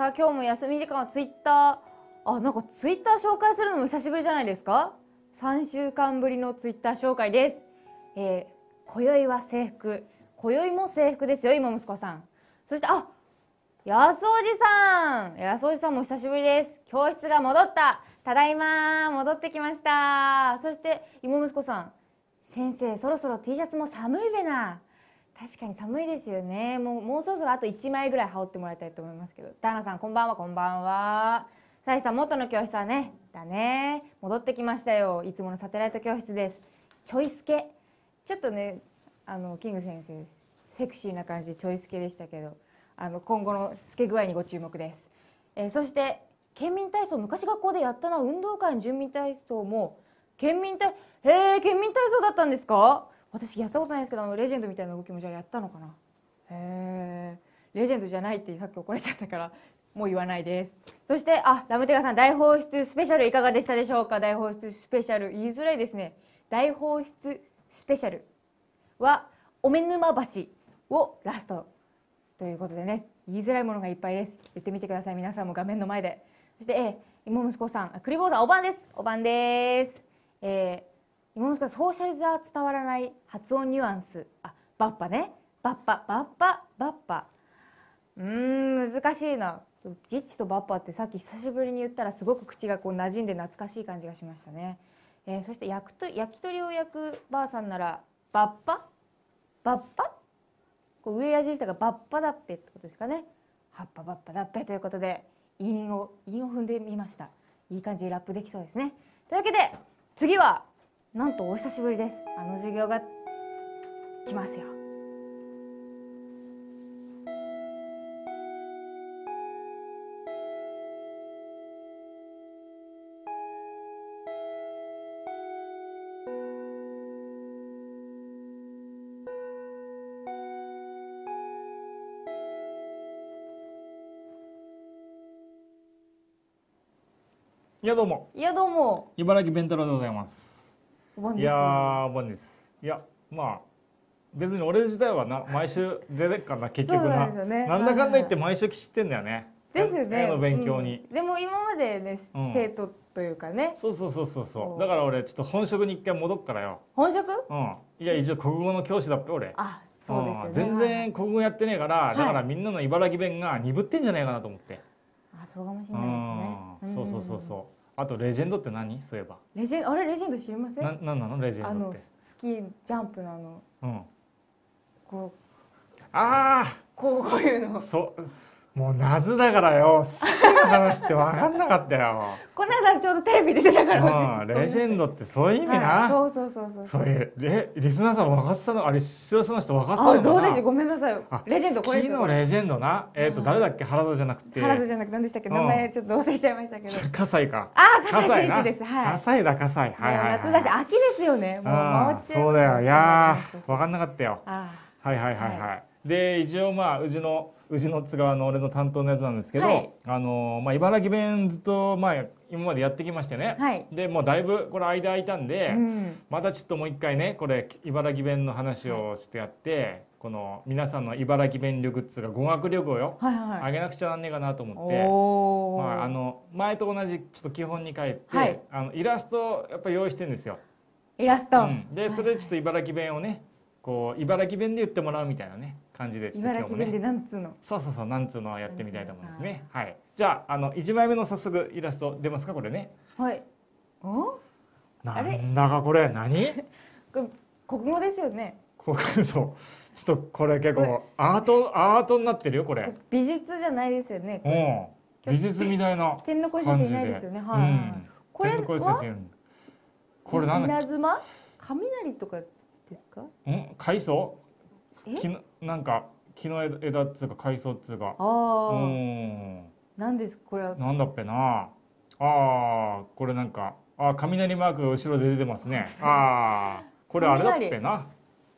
さあ今日も休み時間はツイッター、なんかツイッター紹介するのも久しぶりじゃないですか。3週間ぶりのツイッター紹介です。今宵は制服、今宵も制服ですよ今息子さん。そして安おじさん、安おじさんも久しぶりです。教室が戻った、ただいま戻ってきました。そして妹息子さん、先生そろそろ T シャツも寒いべな。確かに寒いですよね。もうそろそろあと1枚ぐらい羽織ってもらいたいと思いますけど。ダーナさんこんばんは。こんばんは。さえさん元の教室はねだね戻ってきましたよ。いつものサテライト教室です。ちょいすけ、ちょっとねキング先生セクシーな感じでちょいすけでしたけど、今後の透け具合にご注目です。そして県民体操、昔学校でやったな。運動会の住民体操も県民体操だったんですか。私やったことないですけど、レジェンドみたいな動きもじゃあやったのかな。レジェンドじゃないってさっき怒られちゃったからもう言わないです。そしてラムテガさん、大放出スペシャルいかがでしたでしょうか。大放出スペシャル言いづらいですね。大放出スペシャルはおめぬま橋をラストということでね、言いづらいものがいっぱいです。言ってみてください皆さんも画面の前で。そして妹息子さん、クリボーさんおばんです。おばんです。妹息子さん、ソーシャルじゃ伝わらない発音ニュアンス。バッパね。バッパ。難しいな。ジッチとバッパってさっき久しぶりに言ったらすごく口がこう馴染んで懐かしい感じがしましたね。そして焼き鳥を焼くばあさんならバッパ。こう上やじしたがバッパだっぺってことですかね。葉っぱバッパだっぺということで。韻を踏んでみました。いい感じにラップできそうですね。というわけで次はなんとお久しぶりです。あの授業が来ますよ。いやどうも茨城弁太郎でございます。おばんです。いやまあ別に俺自体は毎週出てっからな結局な、ね、なんだかんだ言って毎週知ってんだよね。ですよね。絵の勉強に、でも今までね、生徒というかね、そうだから俺ちょっと本職に一回戻っからよ。本職？いや一応国語の教師だっぺ俺。そうですよね。全然国語やってねえから、だからみんなの茨城弁が鈍ってんじゃないかなと思って。そうかもしれないですね。そう。あとレジェンドって何？そういえば。レジェンド知りません？なんなのレジェンドって。スキージャンプのこう。こういうの。そう。もう謎だからよ。好きな話って分かんなかったよ。この間ちょうどテレビ出てたから。レジェンドってそういう意味な。そう。そういうリスナーさん分かってたの、視聴者の人分かってたの。どうでしょう、ごめんなさい。レジェンドこれ。好きのレジェンドな。誰だっけ、原田じゃなくて何でしたっけ、名前ちょっと忘れちゃいましたけど。葛西か。葛西選手です。葛西。夏だし秋ですよね。もう回っちゃう。そうだよ。いや分かんなかったよ。はい。で一応うちの津川の俺の担当のやつなんですけど、茨城弁ずっと今までやってきましてね、でもうだいぶこれ間空いたんで、またちょっともう一回ねこれ茨城弁の話をしてやって、この皆さんの茨城弁力っつうか語学力をよ、上げなくちゃなんねえかなと思って、前と同じちょっと基本に帰って、イラストをやっぱ用意してんですよ。イラスト、でそれでちょっと茨城弁をねこう茨城弁で言ってもらうみたいなね感じで、茨城弁でなんつうの、そうなんつうのやってみたいと思いますね。はい。じゃあ1枚目の早速イラスト出ますかこれね。はい。なんだかこれ何？国語ですよね。そう。ちょっとこれ結構アートになってるよこれ。美術じゃないですよね。美術みたいな感じで。天の声先生いないですよね。はい。これは？これなんだっけ？稲妻？雷とか。ですか？海藻？なんか木の枝っつうか海藻っつうか。なんですこれは？なんだっぺな。これなんか雷マークが後ろで出てますね。これあれだっぺな。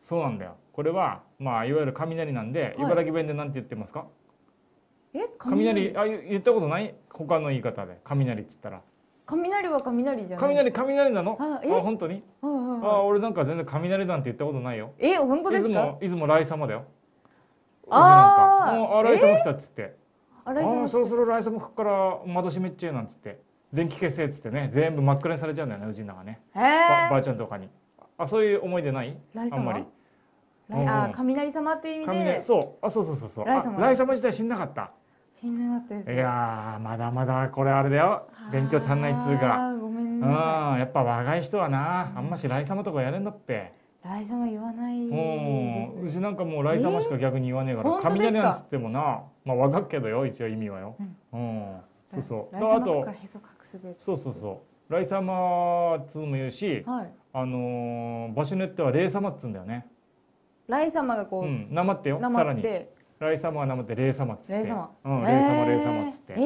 そうなんだよ。これはいわゆる雷なんで、茨城弁でなんて言ってますか？雷言ったことない？他の言い方で雷っつったら。雷は雷じゃない。雷なの？本当に？俺なんか全然雷なんて言ったことないよ。本当ですか？いつも来様だよ。ああ、来様来たっつって。ああそろそろ来世も吹くから窓閉めっちゃえなんつって電気消せっつってね全部真っ暗にされちゃうんだよねうちの中ね、ばあちゃんとかに。あそういう思い出ないあんまり。あ雷様っていう意味でそうあそうそうそうそう雷様自体死んなかった死んなかったです。いやまだまだこれあれだよ勉強足んないっつうかごめんなさい。やっぱ若い人はなあんまし雷様とかやれんだって雷様言わないですね。うちなんかもう雷様しか逆に言わねえから雷なんつってもなまあわかっけどよ一応意味はよ。うんそうそうあとそうそうそう雷様っつうも言うし場所によっては霊様っつうんだよね。雷様がこうなまってよさらに雷様はなまって霊様っつって霊様霊様っつって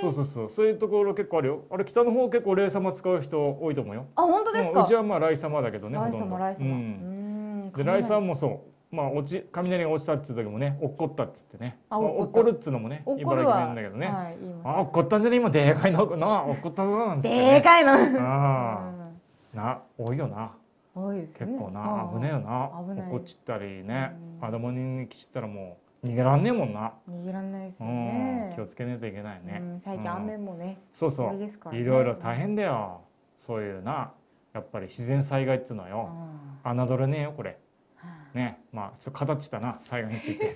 そうそうそうそういうところ結構あるよ。あれ北の方結構霊様使う人多いと思うよ。あ本当ですか。うちはまあ雷様だけどねほとんど。で雷様もそうまあ落ち雷が落ちたっつう時もね落っこったっつってね落っこるっつうのもね茨城弁だけどねあ落っこったんじゃね今でかいのな落っこったぞなんつってでかいのな多いよな。結構な危ねえよな怒っちったりね頭にきちったらもう逃げらんねえもんな。逃げらんないですよね。気をつけないといけないね。最近雨もねそうそういろいろ大変だよ。そういうなやっぱり自然災害っつうのよ侮れねえよこれね。まあちょっと語っちったな災害について。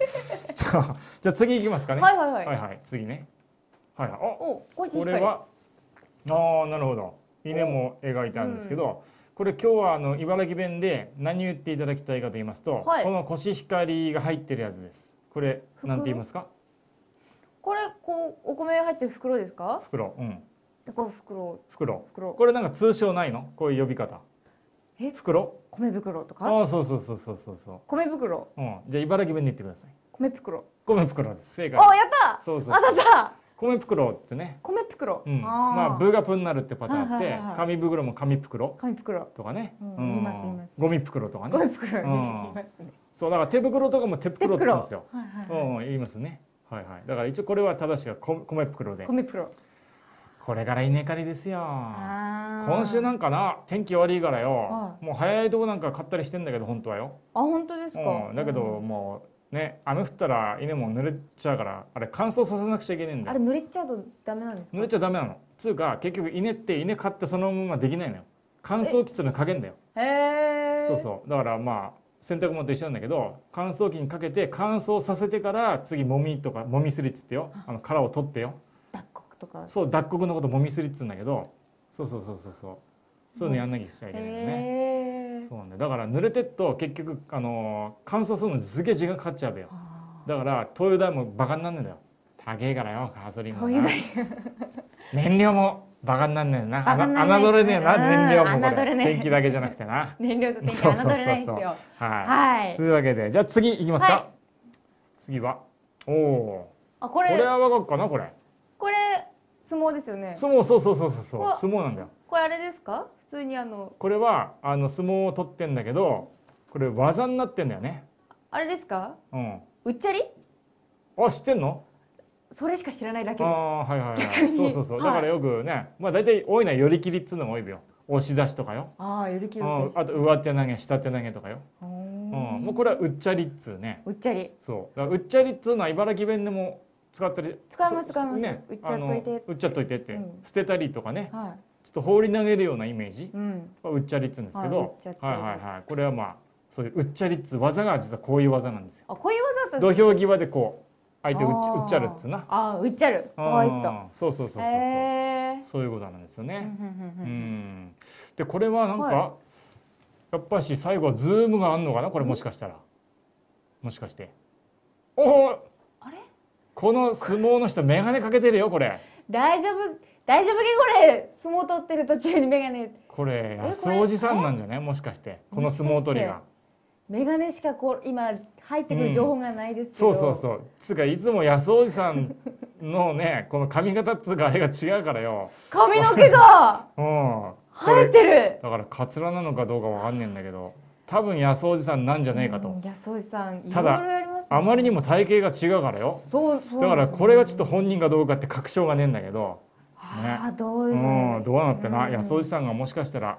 じゃあ次いきますかね。はいはいはい次ねはいはいおこれはああなるほど稲も描いてあるんですけどこれ今日は茨城弁で何言っていただきたいかと言いますと、はい、このコシヒカリが入ってるやつです。これなんて言いますか？これこうお米入ってる袋ですか？袋、うん。これ袋。袋。これなんか通称ないの？こういう呼び方。え？袋？米袋とか？あ、そうそうそうそうそうそう。米袋。うん。じゃあ茨城弁で言ってください。米袋。米袋です。正解。お、やった。そうそう。当たった。米袋ってね。米袋。まあブがプになるってパターンあって、紙袋も紙袋。紙袋とかね。言います言います。ゴミ袋とかね。ゴミ袋。そうだから手袋とかも手袋って言うんですよ。言いますね。はいはい。だから一応これは正しく米袋で。米袋。これから稲刈りですよ。今週なんかな天気悪いからよ。もう早いとこなんか買ったりしてんだけど本当はよ。あ本当ですか。だけどもう。ね、雨降ったら稲も濡れちゃうからあれ乾燥させなくちゃいけないんだよ。あれ濡れちゃうとダメなんですか？濡れちゃダメなの。つうか結局稲って稲買ってそのままできないのよ。乾燥機するのかけんだよ。へえ。そうそうだからまあ洗濯物と一緒なんだけど乾燥機にかけて乾燥させてから次もみとかもみすりっつってよ殻を取ってよ脱穀とかそう脱穀のこともみすりっつうんだけどそうそうそうそうそういうのやんなきゃしちゃいけないよね。そうなんだ。だから濡れてっと結局乾燥するのにすげえ時間かかっちゃうべよ。だから灯油代もバカになんねんだよ。高えからよガソリンもな。燃料もバカになんねんな。侮れねえな燃料もこれ。天気だけじゃなくてな。燃料と天気侮れないですよ。はい。というわけでじゃあ次いきますか。次はおお。あこれはわかるかなこれ。これ相撲ですよね。相撲そうそうそうそうそう相撲なんだよ。これあれですか？普通にこれは相撲を取ってんだけどこれ技になってんだよね。あれですか？うん。うっちゃり？あ知ってんの？それしか知らないだけです。ああはいはいはい。そうそうそう。だからよくねまあ大体多いのは寄り切りっつうのが多いよ。押し出しとかよ。ああ寄り切り。あと上手投げ下手投げとかよ。うん。もうこれはうっちゃりっつうね。うっちゃり。そう。だからうっちゃりっつうのは茨城弁でも使ったり。使います使います。ね。うっちゃっといて。うっちゃっといてって捨てたりとかね。はい。ちょっと放り投げるようなイメージ、うっちゃりっつうんですけど、はいはいはい、これはまあそういううっちゃりっつう技が実はこういう技なんですよ。あ、こういう技だった。土俵際でこう相手うっちゃるっつうな。あ、うっちゃる。そうそうそうそうそう。そういうことなんですよね。うん。でこれはなんかやっぱし最後はズームがあんのかなこれもしかしたら。もしかして。おお。あれ？この相撲の人眼鏡かけてるよこれ。大丈夫。大丈夫けこれ相撲取ってる途中にメガネこれ安おじさんなんじゃないもしかしてこの相撲取りがメガネしかこう今入ってくる情報がないですけど、うん、そうそうそうつうかいつも安おじさんのねこの髪型っつうかあれが違うからよ髪の毛が生えてるだからカツラなのかどうかわかんねえんだけど多分安おじさんなんじゃねえかと、うん、安おじさんいろいろやりますね、ただあまりにも体型が違うからよそうだからこれはちょっと本人かどうかって確証がねえんだけどどうなってな安おじさんがもしかしたら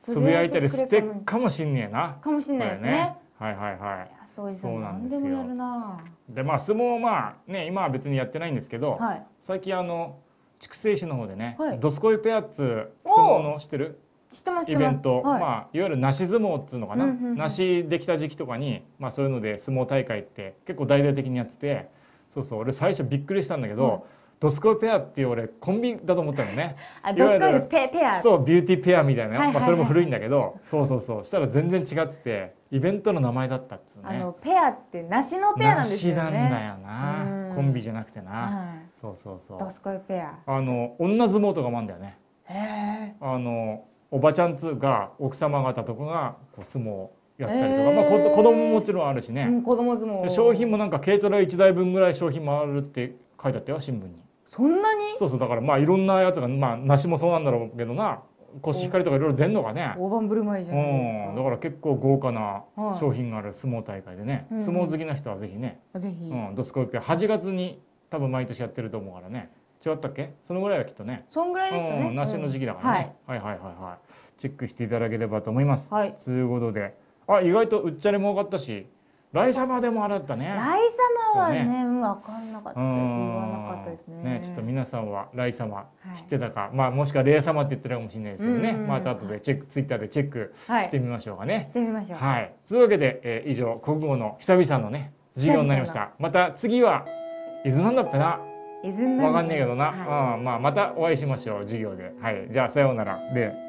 つぶやいたりしてかもしんねえなかもしんないですね。はいはいはい。そうなんですよ。何でもやるな。でまあ相撲まあね今は別にやってないんですけど、はい、最近筑西市の方でね、はい、どすこいペアっつう相撲の知ってる？知ってます。イベント、はい、まあいわゆる梨相撲っつうのかな、梨できた時期とかにまあそういうので相撲大会って結構大々的にやってて、そうそう俺最初びっくりしたんだけど。うんドスコイペアっていう俺コンビだと思ったのね。あ、ドスコイのペア。そう、ビューティーペアみたいな、まあそれも古いんだけど、そうそうそう、したら全然違ってて、イベントの名前だったっつうね。ペアって梨のペアなんですよね。梨なんだよな、コンビじゃなくてな。そうそうそう。ドスコイペア。女相撲とかもあんだよね。へえ。おばちゃんつうか奥様方とかがこう相撲やったりとか、まあ子供ももちろんあるしね。子供相撲。商品もなんか軽トラ1台分ぐらい商品もあるって書いてあったよ新聞に。そんなに？そうそうだからまあいろんなやつがまあ梨もそうなんだろうけどなコシヒカリとかいろいろ出んのかね。大盤振る舞いじゃん。だから結構豪華な商品がある相撲大会でね、相撲好きな人はぜひね。ぜひ。どすこいペア8月に多分毎年やってると思うからね。違ったっけ？そのぐらいはきっとね。そんぐらいですね。梨の時期だからね。はいはいはいはい。チェックしていただければと思います。はい。ということで、あ意外とうっちゃりも多かったし。来様でもあったね。来様はね、分かんなかったです。言わなかったですね。ちょっと皆さんは来様知ってたか、まあもしくは霊様って言ってるかもしれないですけどね。また後でチェックツイッターでチェックしてみましょうかね。してみましょう。はい。というわけで以上国語の久々のね授業になりました。また次は伊豆なんだっぺな。伊豆なんだ。わかんないけどな。まあまたお会いしましょう授業で。はい。じゃあさようなら。で。